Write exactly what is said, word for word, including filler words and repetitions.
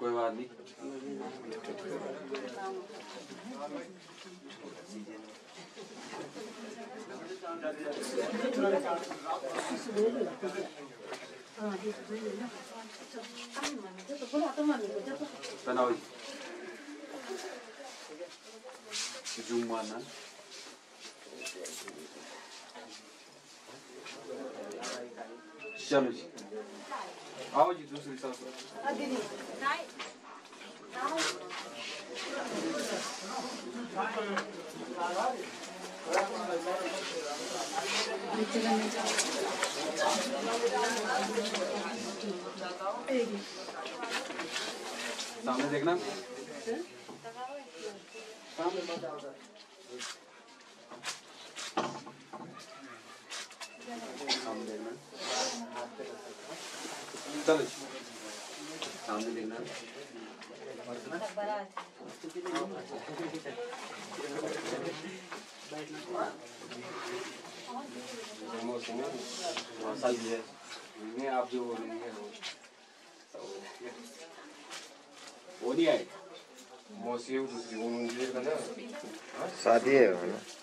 कोई बात नहीं। तनावी जुम्मा ना चलो जी आओ जी दूसरी सामने देखना सामने देखना चलो सामने देखना है आप जो बोल रही है वो नहीं आए मौसी शादी है।